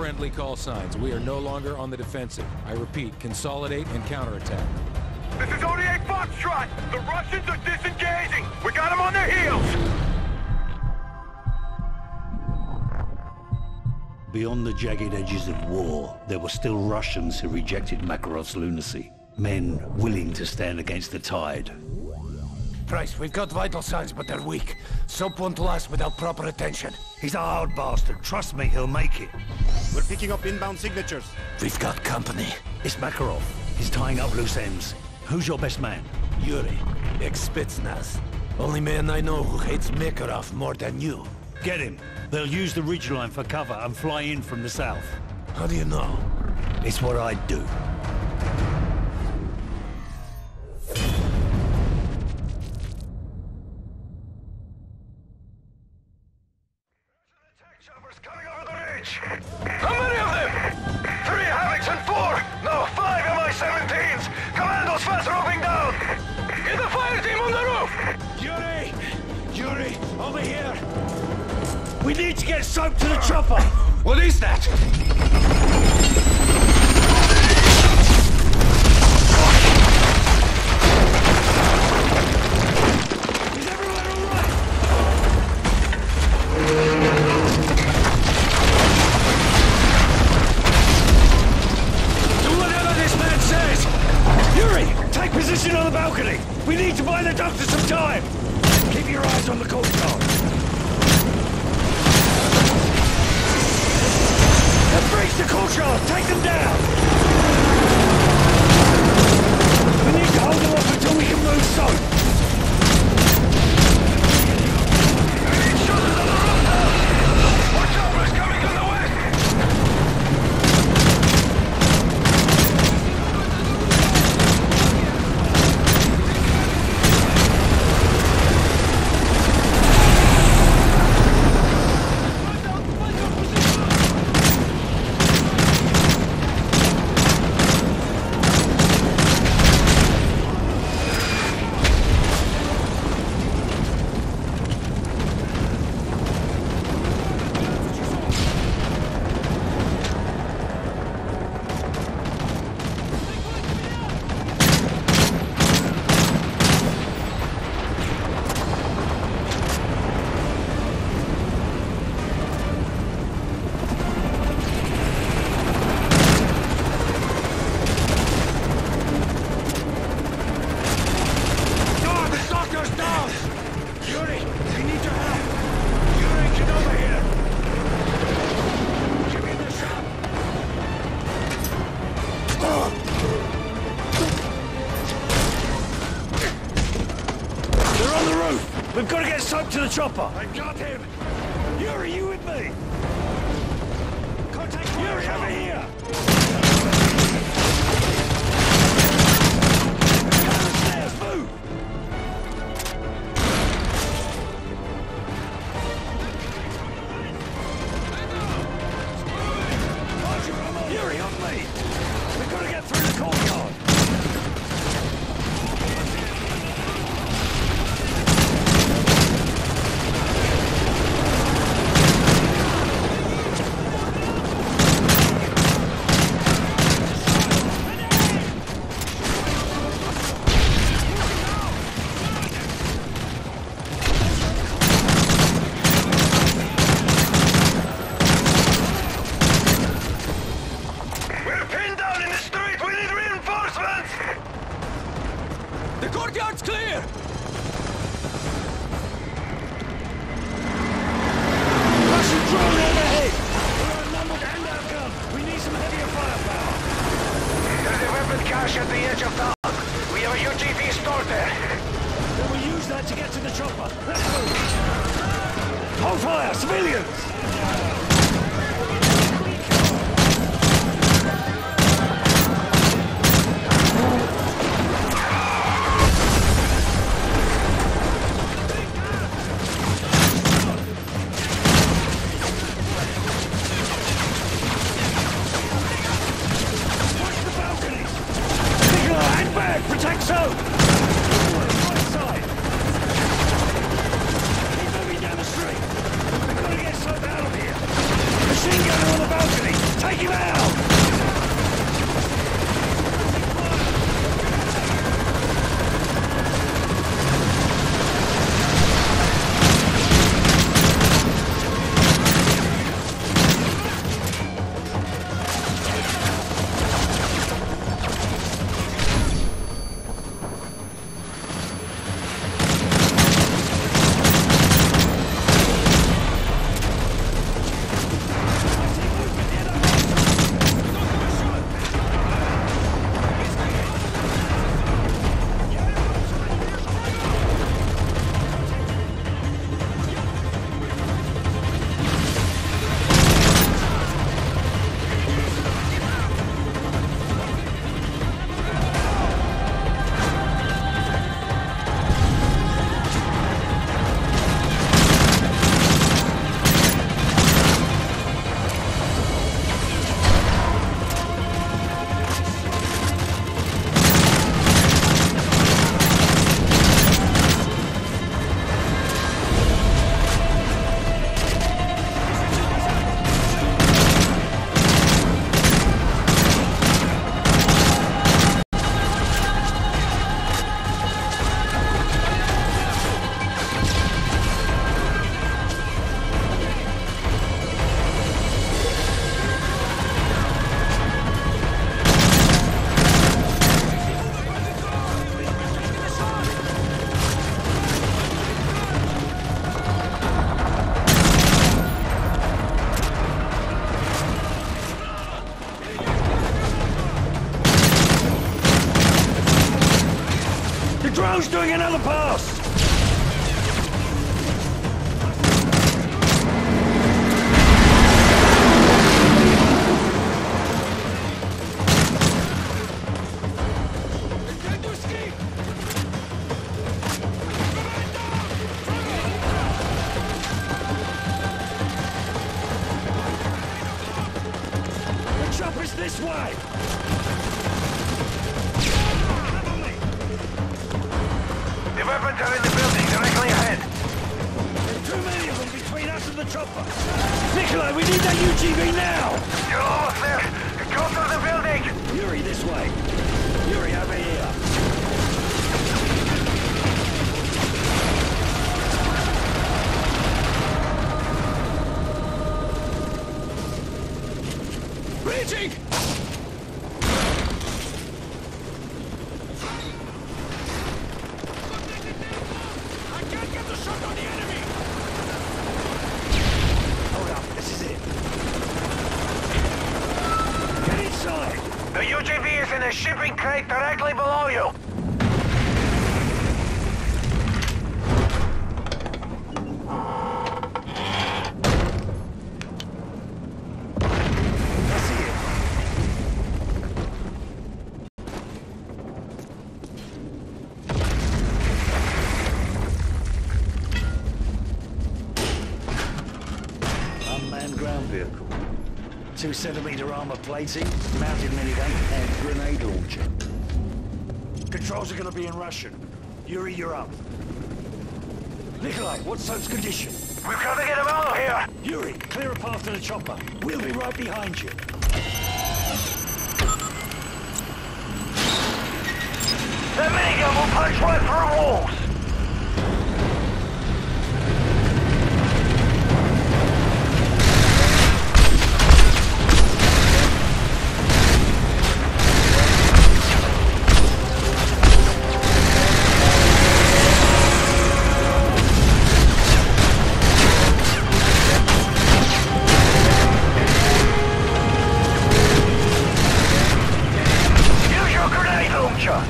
friendly call signs. We are no longer on the defensive. I repeat, consolidate and counterattack. This is ODA Foxtrot! The Russians are disengaging! We got them on their heels! Beyond the jagged edges of war, there were still Russians who rejected Makarov's lunacy. Men willing to stand against the tide. Price, we've got vital signs, but they're weak. Soap won't last without proper attention. He's a hard bastard. Trust me, he'll make it. We're picking up inbound signatures. We've got company. It's Makarov. He's tying up loose ends. Who's your best man? Yuri, ex-Spetsnaz. Only man I know who hates Makarov more than you. Get him. They'll use the Ridgeline for cover and fly in from the south. How do you know? It's what I do. To the chopper! I got him! Yuri, you with me? Contact Yuri, over here! Down the stairs, move! Yuri, on me! We've got to get through the courtyard! Take him out! Drone's doing another pass! The chopper's this way! The weapons are in the building, directly ahead. There's too many of them between us and the chopper. Nikolai, we need that UGV now! You're almost there! Go through the building! Yuri, this way. Yuri, over here. Shipping crate directly below you! I see it. Unmanned ground vehicle. 2 centimeter armor plating, mounted minigun, and grenade launcher. Controls are going to be in Russian. Yuri, you're up. Nikolai, what's Soap's condition? We've got to get him out of here! Yuri, clear a path to the chopper. We'll be right behind you. That minigun will punch right through walls! Use your grenade launcher!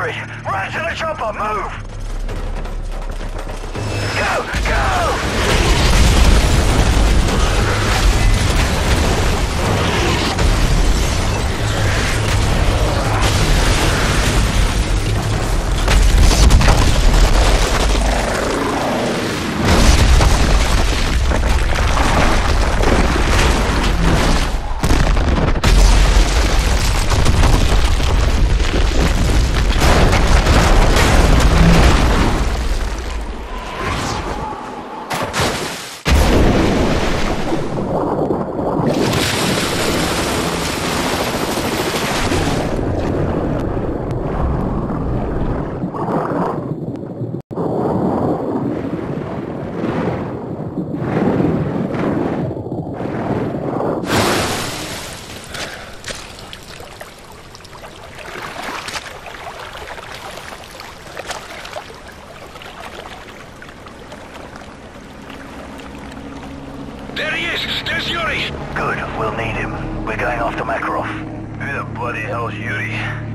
Yuri! Right to the chopper! Move! Go! There he is! There's Yuri! Good, we'll need him. We're going after Makarov. Who the bloody hell's Yuri?